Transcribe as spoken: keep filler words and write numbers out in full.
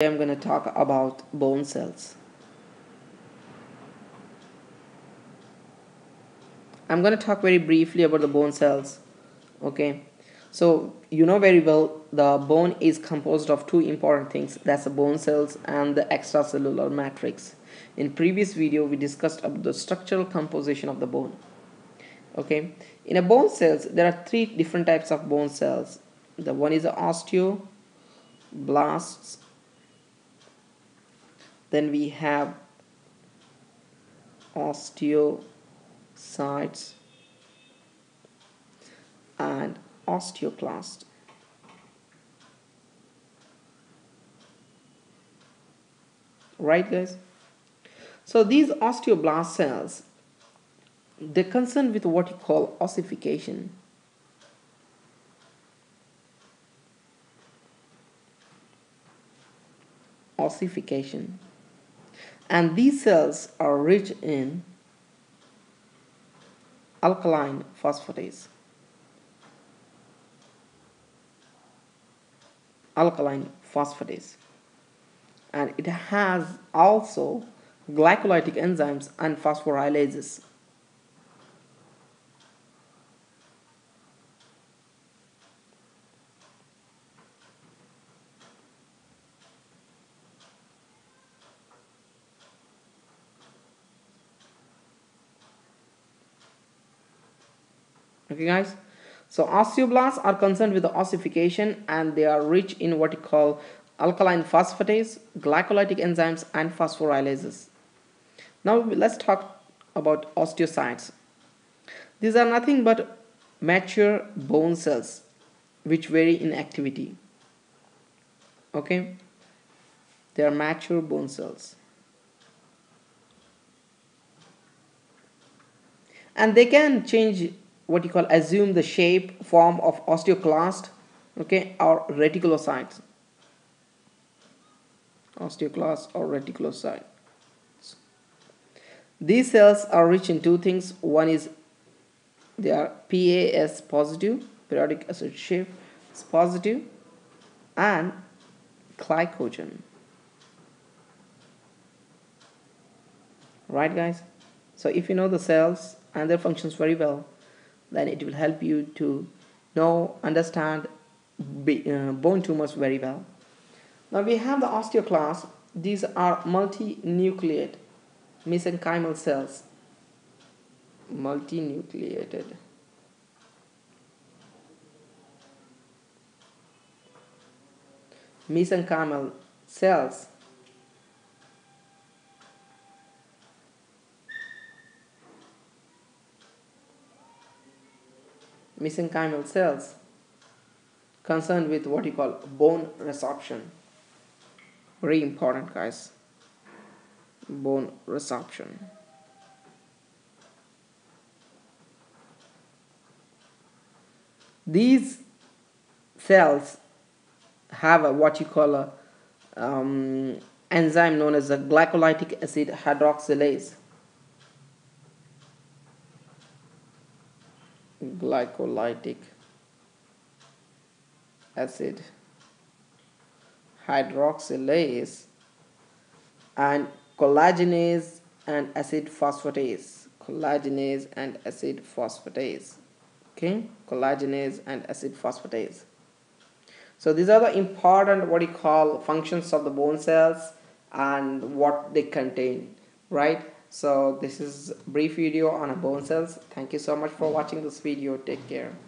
I'm going to talk about bone cells. I'm going to talk very briefly about the bone cells. Okay, so you know very well the bone is composed of two important things, that's the bone cells and the extracellular matrix. In previous video we discussed about the structural composition of the bone. Okay, in a bone cells there are three different types of bone cells. The one is the osteoblasts. Then we have osteocytes and osteoclasts. Right, guys? So these osteoblast cells, they're concerned with what you call ossification. Ossification. And these cells are rich in alkaline phosphatase. Alkaline phosphatase. And it has also glycolytic enzymes and phosphorylases. Okay, guys, so osteoblasts are concerned with the ossification and they are rich in what you call alkaline phosphatase, glycolytic enzymes, and phosphorylases. Now let's talk about osteocytes. These are nothing but mature bone cells which vary in activity. Okay, they are mature bone cells. And they can change what you call assume the shape, form of osteoclast, okay, or reticulocytes. Osteoclast or reticulocytes. These cells are rich in two things. One is they are P A S positive, periodic acid Schiff is positive, and glycogen. Right, guys? So if you know the cells and their functions very well, then it will help you to know, understand be, uh, bone tumors very well. Now we have the osteoclasts. These are multinucleate mesenchymal cells. Multinucleated mesenchymal cells. Mesenchymal cells concerned with what you call bone resorption. Very important, guys. Bone resorption. These cells have a, what you call a um, enzyme known as a glycolytic acid hydroxylase. Glycolytic acid hydroxylase and collagenase and acid phosphatase. Collagenase and acid phosphatase. Okay, collagenase and acid phosphatase. So these are the important what you call functions of the bone cells and what they contain, right? So this is a brief video on bone cells. Thank you so much for watching this video. Take care.